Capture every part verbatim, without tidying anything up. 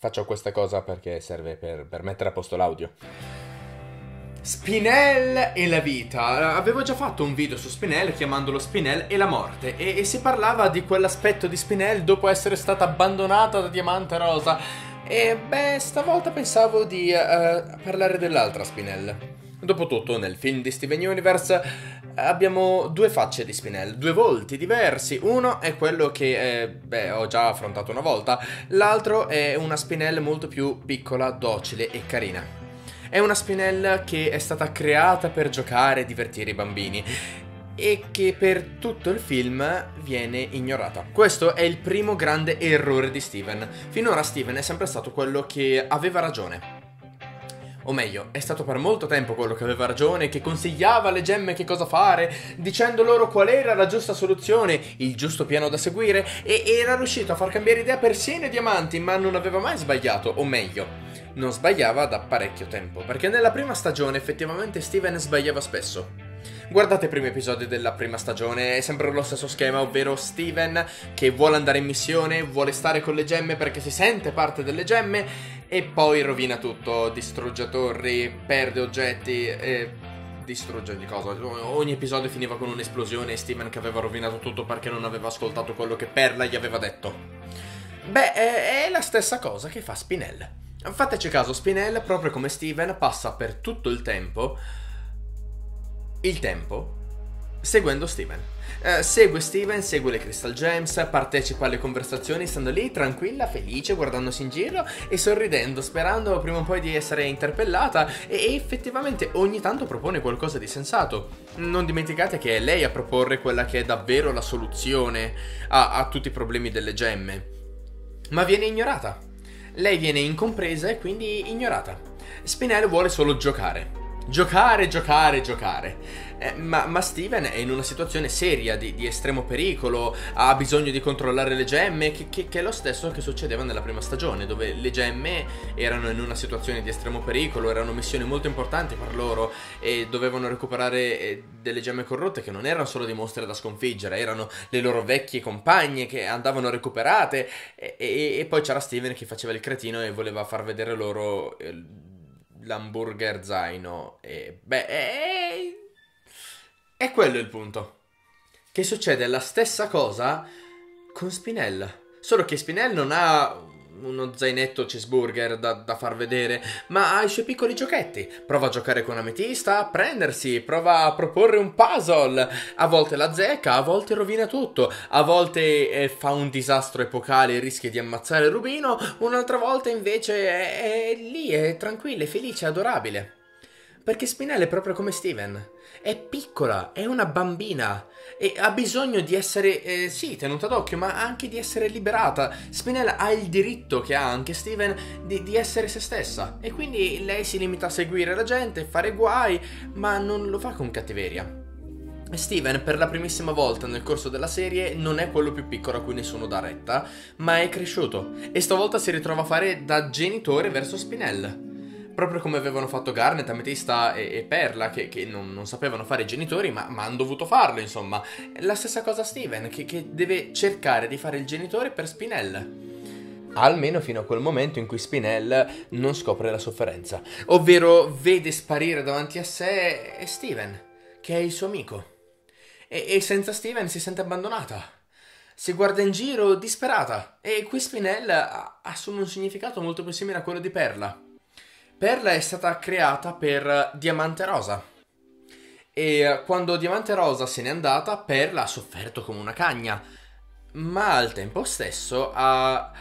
Faccio questa cosa perché serve per, per mettere a posto l'audio. Spinel e la vita. Avevo già fatto un video su Spinel chiamandolo Spinel e la morte e, e si parlava di quell'aspetto di Spinel dopo essere stata abbandonata da Diamante Rosa. E beh, stavolta pensavo di uh, parlare dell'altra Spinel. Dopotutto nel film di Steven Universe abbiamo due facce di Spinel, due volti diversi. Uno è quello che, eh, beh, ho già affrontato una volta. L'altro è una Spinel molto più piccola, docile e carina. È una Spinel che è stata creata per giocare e divertire i bambini e che per tutto il film viene ignorata. Questo è il primo grande errore di Steven. Finora Steven è sempre stato quello che aveva ragione. O meglio, è stato per molto tempo quello che aveva ragione, che consigliava alle gemme che cosa fare, dicendo loro qual era la giusta soluzione, il giusto piano da seguire, e era riuscito a far cambiare idea persino i diamanti, ma non aveva mai sbagliato, o meglio, non sbagliava da parecchio tempo, perché nella prima stagione effettivamente Steven sbagliava spesso. Guardate i primi episodi della prima stagione, è sempre lo stesso schema, ovvero Steven che vuole andare in missione, vuole stare con le gemme perché si sente parte delle gemme e poi rovina tutto, distrugge torri, perde oggetti e distrugge ogni cosa. Ogni episodio finiva con un'esplosione e Steven che aveva rovinato tutto perché non aveva ascoltato quello che Perla gli aveva detto. Beh, è la stessa cosa che fa Spinel. Fateci caso, Spinel, proprio come Steven, passa per tutto il tempo... il tempo seguendo Steven. Eh, segue Steven, segue le Crystal Gems, partecipa alle conversazioni stando lì tranquilla, felice, guardandosi in giro e sorridendo, sperando prima o poi di essere interpellata e effettivamente ogni tanto propone qualcosa di sensato. Non dimenticate che è lei a proporre quella che è davvero la soluzione a, a tutti i problemi delle gemme, ma viene ignorata. Lei viene incompresa e quindi ignorata. Spinel vuole solo giocare. Giocare, giocare, giocare. Eh, ma, ma Steven è in una situazione seria, di, di estremo pericolo, ha bisogno di controllare le gemme, che, che, che è lo stesso che succedeva nella prima stagione, dove le gemme erano in una situazione di estremo pericolo, erano missioni molto importanti per loro e dovevano recuperare eh, delle gemme corrotte che non erano solo dei mostri da sconfiggere, erano le loro vecchie compagne che andavano recuperate e, e, e poi c'era Steven che faceva il cretino e voleva far vedere loro... Eh, l'hamburger zaino e beh è... è quello il punto, che succede la stessa cosa con Spinel, solo che Spinel non ha uno zainetto cheeseburger da, da far vedere, ma ha i suoi piccoli giochetti. Prova a giocare con Ametista, a prendersi, prova a proporre un puzzle, a volte la zecca, a volte rovina tutto, a volte eh, fa un disastro epocale e rischia di ammazzare Rubino, un'altra volta invece è, è lì, è tranquilla, è felice, è adorabile. Perché Spinel è proprio come Steven, è piccola, è una bambina e ha bisogno di essere, eh, sì, tenuta d'occhio, ma anche di essere liberata. Spinel ha il diritto che ha anche Steven di, di essere se stessa e quindi lei si limita a seguire la gente, fare guai, ma non lo fa con cattiveria. Steven per la primissima volta nel corso della serie non è quello più piccolo a cui nessuno dà retta, ma è cresciuto e stavolta si ritrova a fare da genitore verso Spinel. Proprio come avevano fatto Garnet, Ametista e, e Perla, che, che non, non sapevano fare i genitori, ma, ma hanno dovuto farlo, insomma. La stessa cosa Steven, che, che deve cercare di fare il genitore per Spinel. Almeno fino a quel momento in cui Spinel non scopre la sofferenza. Ovvero vede sparire davanti a sé Steven, che è il suo amico. E, e senza Steven si sente abbandonata. Si guarda in giro disperata. E qui Spinel assume un significato molto più simile a quello di Perla. Perla è stata creata per Diamante Rosa e quando Diamante Rosa se n'è andata, Perla ha sofferto come una cagna, ma al tempo stesso ha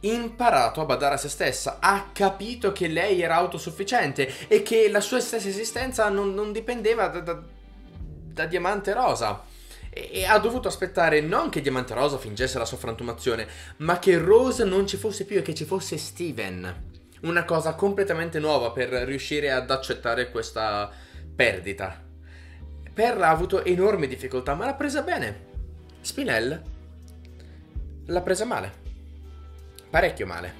imparato a badare a se stessa, ha capito che lei era autosufficiente e che la sua stessa esistenza non, non dipendeva da, da, da Diamante Rosa. E ha dovuto aspettare non che Diamante Rosa fingesse la sua frantumazione, ma che Rose non ci fosse più e che ci fosse Steven. Una cosa completamente nuova per riuscire ad accettare questa perdita. Perla ha avuto enormi difficoltà, ma l'ha presa bene. Spinel l'ha presa male. Parecchio male.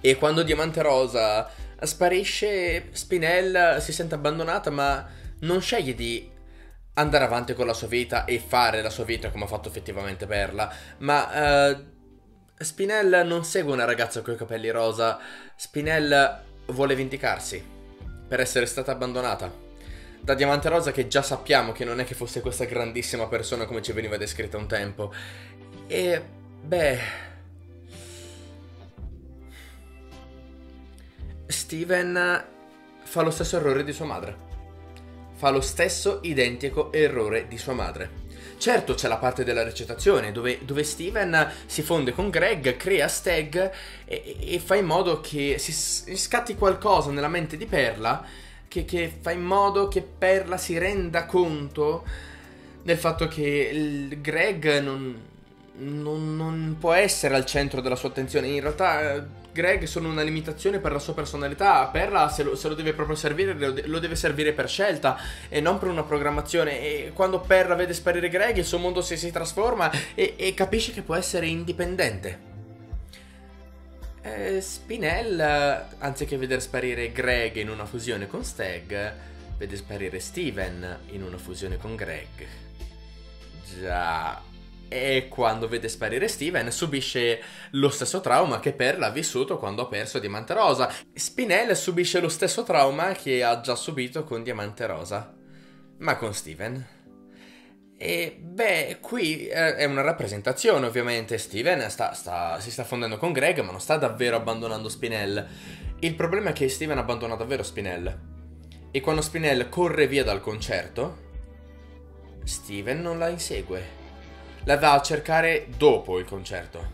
E quando Diamante Rosa sparisce, Spinel si sente abbandonata, ma non sceglie di andare avanti con la sua vita e fare la sua vita come ha fatto effettivamente Perla, ma... Uh, Spinel non segue una ragazza coi capelli rosa. Spinel vuole vendicarsi per essere stata abbandonata da Diamante Rosa, che già sappiamo che non è che fosse questa grandissima persona come ci veniva descritta un tempo. E beh, Steven fa lo stesso errore di sua madre. Fa lo stesso identico errore di sua madre. Certo, c'è la parte della recitazione dove, dove Steven si fonde con Greg, crea Steg e, e fa in modo che si scatti qualcosa nella mente di Perla che, che fa in modo che Perla si renda conto del fatto che il Greg non, non, non può essere al centro della sua attenzione. In realtà Greg sono una limitazione per la sua personalità. Perla se lo, se lo deve proprio servire, lo, de lo deve servire per scelta e non per una programmazione. E quando Perla vede sparire Greg, il suo mondo si, si trasforma e, e capisce che può essere indipendente. eh, Spinel, anziché veder sparire Greg in una fusione con Steg, vede sparire Steven in una fusione con Greg. Già. E quando vede sparire Steven subisce lo stesso trauma che Perla ha vissuto quando ha perso Diamante Rosa. Spinel subisce lo stesso trauma che ha già subito con Diamante Rosa, ma con Steven. E beh, qui è una rappresentazione ovviamente. Steven sta, sta, si sta fondendo con Greg, ma non sta davvero abbandonando Spinel. Il problema è che Steven abbandona davvero Spinel. E quando Spinel corre via dal concerto, Steven non la insegue. La va a cercare dopo il concerto.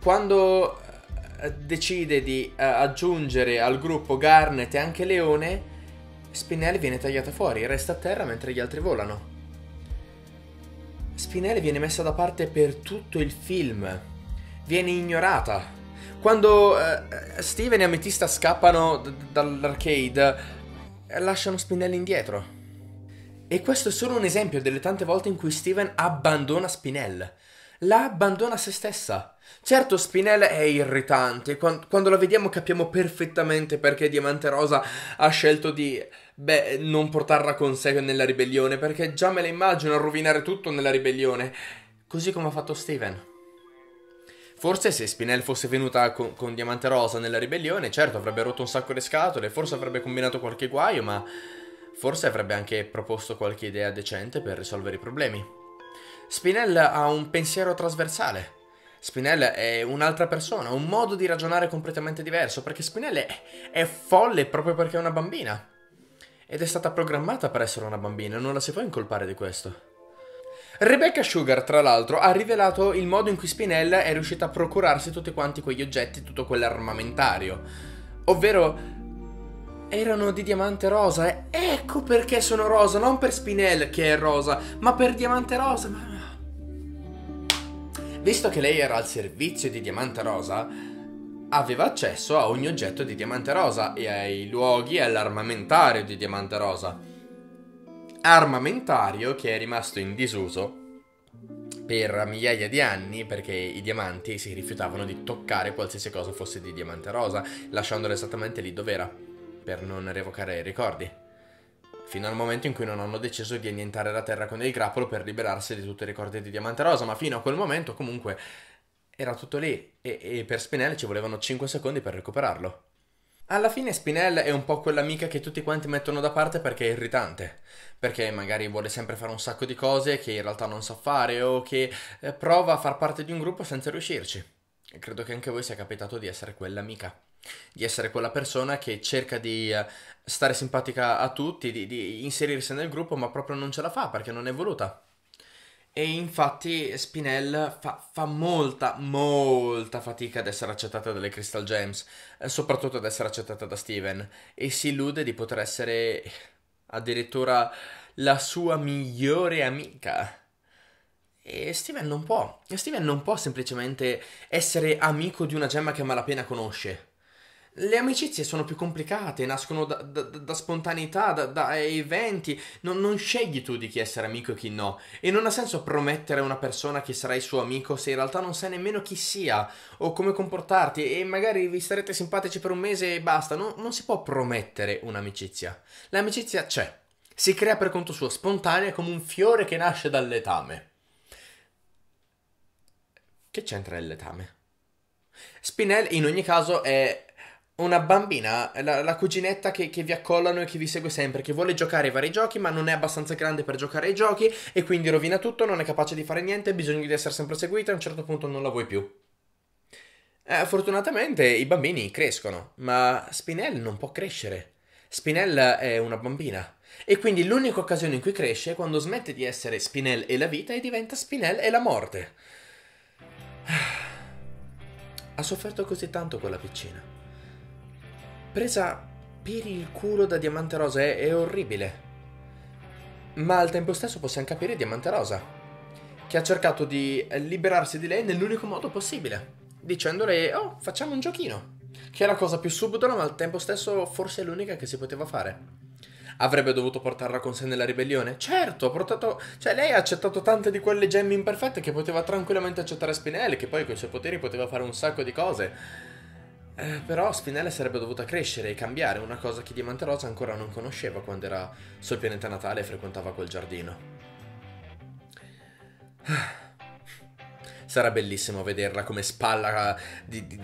Quando decide di aggiungere al gruppo Garnet e anche Leone, Spinel viene tagliata fuori, resta a terra mentre gli altri volano. Spinel viene messa da parte per tutto il film, viene ignorata. Quando Steven e Ametista scappano dall'arcade, lasciano Spinel indietro. E questo è solo un esempio delle tante volte in cui Steven abbandona Spinel. La abbandona a se stessa. Certo, Spinel è irritante. Quando la vediamo capiamo perfettamente perché Diamante Rosa ha scelto di, beh, non portarla con sé nella ribellione, perché già me la immagino a rovinare tutto nella ribellione, così come ha fatto Steven. Forse se Spinel fosse venuta con, con Diamante Rosa nella ribellione, certo, avrebbe rotto un sacco di scatole, forse avrebbe combinato qualche guaio, ma forse avrebbe anche proposto qualche idea decente per risolvere i problemi. Spinel ha un pensiero trasversale. Spinel è un'altra persona, un modo di ragionare completamente diverso, perché Spinel è, è folle proprio perché è una bambina. Ed è stata programmata per essere una bambina, non la si può incolpare di questo. Rebecca Sugar, tra l'altro, ha rivelato il modo in cui Spinel è riuscita a procurarsi tutti quanti quegli oggetti, tutto quell'armamentario. Ovvero erano di Diamante Rosa. Ecco perché sono rosa. Non per Spinel che è rosa, ma per Diamante Rosa. Ma... visto che lei era al servizio di Diamante Rosa, aveva accesso a ogni oggetto di Diamante Rosa e ai luoghi e all'armamentario di Diamante Rosa. Armamentario che è rimasto in disuso per migliaia di anni, perché i diamanti si rifiutavano di toccare qualsiasi cosa fosse di Diamante Rosa, lasciandola esattamente lì dove era, per non revocare i ricordi, fino al momento in cui non hanno deciso di annientare la terra con del grappolo per liberarsi di tutti i ricordi di Diamante Rosa. Ma fino a quel momento comunque era tutto lì e, e per Spinel ci volevano cinque secondi per recuperarlo. Alla fine Spinel è un po' quell'amica che tutti quanti mettono da parte perché è irritante, perché magari vuole sempre fare un sacco di cose che in realtà non sa fare o che prova a far parte di un gruppo senza riuscirci. E credo che anche a voi sia capitato di essere quell'amica, di essere quella persona che cerca di stare simpatica a tutti, di, di inserirsi nel gruppo, ma proprio non ce la fa perché non è voluta. E infatti Spinel fa, fa molta, molta fatica ad essere accettata dalle Crystal Gems, soprattutto ad essere accettata da Steven, e si illude di poter essere addirittura la sua migliore amica. E Steven non può, e Steven non può semplicemente essere amico di una gemma che a malapena conosce. Le amicizie sono più complicate, nascono da, da, da spontaneità, da, da eventi. Non, non scegli tu di chi essere amico e chi no. E non ha senso promettere a una persona che sarai suo amico se in realtà non sai nemmeno chi sia o come comportarti, e magari vi starete simpatici per un mese e basta. Non, non si può promettere un'amicizia. L'amicizia c'è, si crea per conto suo, spontanea, come un fiore che nasce dall'etame. Che c'entra il letame? Spinel, in ogni caso, è una bambina, la, la cuginetta che, che vi accollano e che vi segue sempre, che vuole giocare ai vari giochi ma non è abbastanza grande per giocare ai giochi e quindi rovina tutto, non è capace di fare niente, ha bisogno di essere sempre seguita e a un certo punto non la vuoi più. Eh, fortunatamente i bambini crescono, ma Spinel non può crescere. Spinel è una bambina e quindi l'unica occasione in cui cresce è quando smette di essere Spinel e la vita e diventa Spinel e la morte. Ha sofferto così tanto quella piccina. Presa per il culo da Diamante Rosa è, è orribile. Ma al tempo stesso possiamo capire Diamante Rosa, che ha cercato di liberarsi di lei nell'unico modo possibile, dicendole: oh, facciamo un giochino, che è la cosa più subdola ma al tempo stesso forse l'unica che si poteva fare. Avrebbe dovuto portarla con sé nella ribellione? Certo, ha portato... Cioè, lei ha accettato tante di quelle gemme imperfette che poteva tranquillamente accettare Spinel, che poi con i suoi poteri poteva fare un sacco di cose. Eh, però Spinel sarebbe dovuta crescere e cambiare, una cosa che Diamante Rosa ancora non conosceva quando era sul pianeta natale e frequentava quel giardino. Sarà bellissimo vederla come spalla di, di,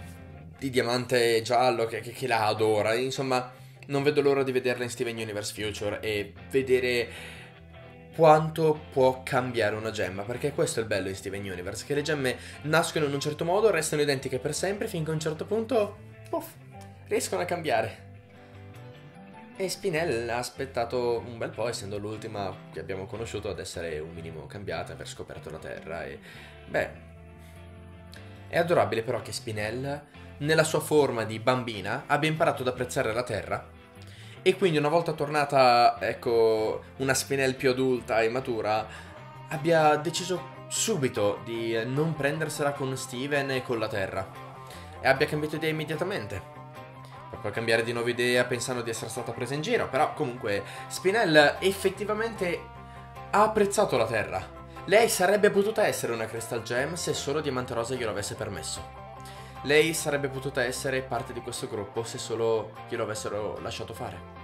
di diamante giallo che, che, che la adora, insomma... Non vedo l'ora di vederla in Steven Universe Future e vedere quanto può cambiare una gemma, perché questo è il bello in Steven Universe, che le gemme nascono in un certo modo, restano identiche per sempre, finché a un certo punto, puff, riescono a cambiare. E Spinel ha aspettato un bel po', essendo l'ultima che abbiamo conosciuto, ad essere un minimo cambiata, aver scoperto la Terra e... Beh... È adorabile però che Spinel, nella sua forma di bambina, abbia imparato ad apprezzare la Terra. E quindi una volta tornata, ecco, una Spinel più adulta e matura, abbia deciso subito di non prendersela con Steven e con la Terra. E abbia cambiato idea immediatamente. Può cambiare di nuovo idea pensando di essere stata presa in giro, però comunque Spinel effettivamente ha apprezzato la Terra. Lei sarebbe potuta essere una Crystal Gem se solo Diamante Rosa glielo avesse permesso. Lei sarebbe potuta essere parte di questo gruppo se solo glielo avessero lasciato fare.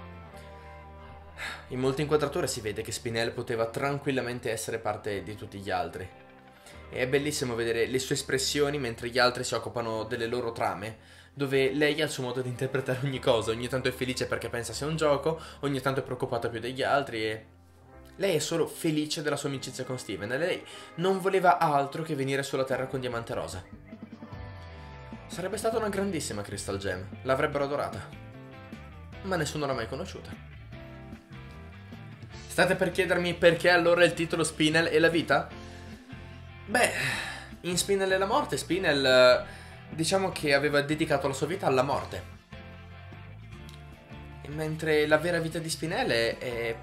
In molte inquadrature si vede che Spinel poteva tranquillamente essere parte di tutti gli altri. E è bellissimo vedere le sue espressioni mentre gli altri si occupano delle loro trame, dove lei ha il suo modo di interpretare ogni cosa. Ogni tanto è felice perché pensa sia un gioco, ogni tanto è preoccupata più degli altri e... Lei è solo felice della sua amicizia con Steven e lei non voleva altro che venire sulla Terra con Diamante Rosa. Sarebbe stata una grandissima Crystal Gem, l'avrebbero adorata, ma nessuno l'ha mai conosciuta. State per chiedermi perché allora il titolo Spinel e la vita? Beh, in Spinel e la morte, Spinel diciamo che aveva dedicato la sua vita alla morte. E mentre la vera vita di Spinel è... è...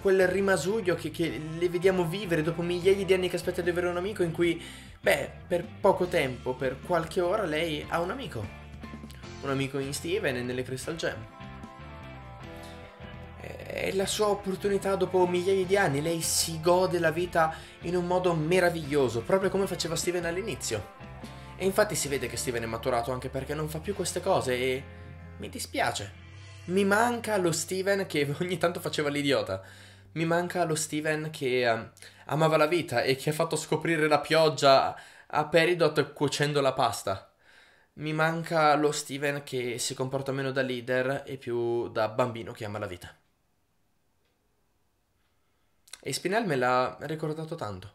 quel rimasuglio che, che le vediamo vivere dopo migliaia di anni che aspetta di avere un amico, in cui, beh, per poco tempo, per qualche ora, lei ha un amico. Un amico in Steven e nelle Crystal Gem. È la sua opportunità dopo migliaia di anni, lei si gode la vita in un modo meraviglioso, proprio come faceva Steven all'inizio. E infatti si vede che Steven è maturato anche perché non fa più queste cose e mi dispiace. Mi manca lo Steven che ogni tanto faceva l'idiota. Mi manca lo Steven che um, amava la vita e che ha fatto scoprire la pioggia a Peridot cuocendo la pasta. Mi manca lo Steven che si comporta meno da leader e più da bambino che ama la vita. E Spinel me l'ha ricordato tanto.